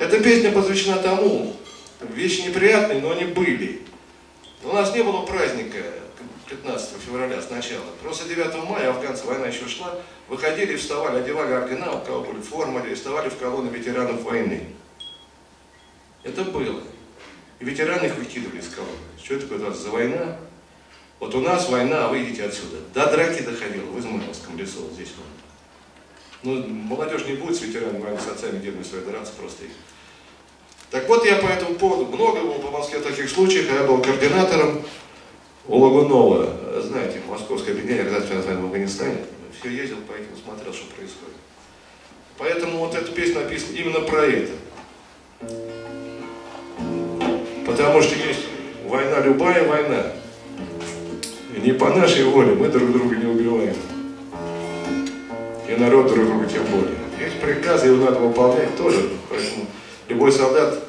Эта песня посвящена тому, вещи неприятные, но они были. У нас не было праздника 15 февраля сначала. Просто 9 мая афганцы, война еще шла, выходили и вставали, одевали ордена, у кого были формы, и вставали в колонны ветеранов войны. Это было. И ветераны их выкидывали из колонны. Что это такое у нас за война? Вот у нас война, а вы идите отсюда. До драки доходило в Измирновском лесу, вот здесь вот. Ну, молодежь не будет с ветеранами, они с отцами, дедами свои драться просто их. Так вот, я по этому поводу, много было по Москве таких случаев, когда я был координатором у Лагунова, знаете, Московское объединение организации национального Афганистана, все ездил по этим, смотрел, что происходит. Поэтому вот эта песня написана именно про это. Потому что есть война, любая война. И не по нашей воле мы друг друга не убиваем. И народ друг друга тем более. Есть приказы, его надо выполнять тоже. Поэтому любой солдат,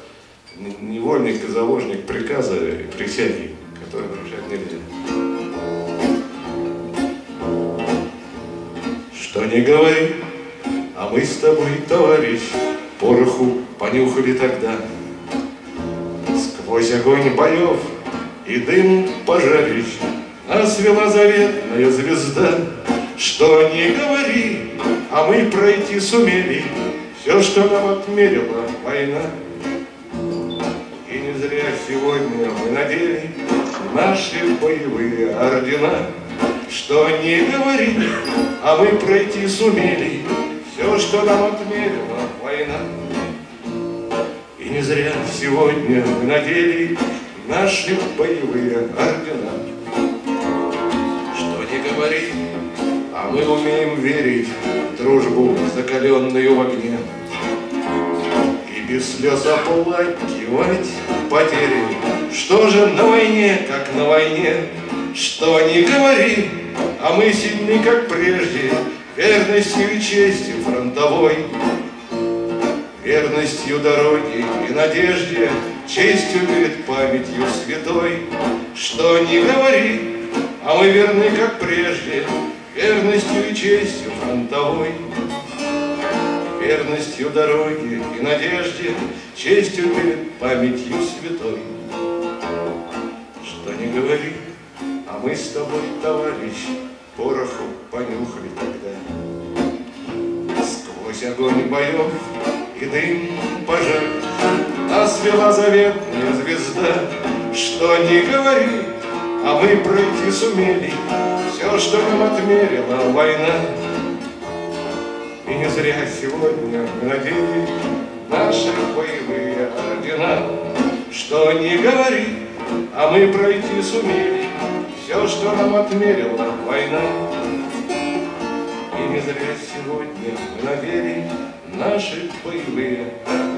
невольник и заложник приказа и присяги, которые нарушать нельзя. Что не говори, а мы с тобой, товарищ, пороху понюхали тогда. Сквозь огонь боев и дым пожарищ нас вела заветная звезда. Что не говори, а мы пройти сумели все, что нам отмерила война. И не зря сегодня мы надели наши боевые ордена. Что не говори, а мы пройти сумели все, что нам отмерила война. И не зря сегодня мы надели наши боевые ордена. Что не говори, а мы умеем верить в дружбу, закаленную в огне, и без слез оплакивать потери. Что же на войне, как на войне? Что не говори, а мы сильны, как прежде, верностью и честью фронтовой, верностью дороги и надежде, честью перед памятью святой. Что не говори, а мы верны, как прежде, верностью и честью фронтовой, верностью дороги и надежде, честью перед памятью святой. Что не говори, а мы с тобой, товарищ, пороху понюхали тогда. Сквозь огонь боев и дым пожар нас вела заветная звезда. Что не говори, а мы пройти сумели все, что нам отмерила война. И не зря сегодня мы надели наши боевые ордена. Что не говори, а мы пройти сумели все, что нам отмерила война. И не зря сегодня мы надели наши боевые ордена.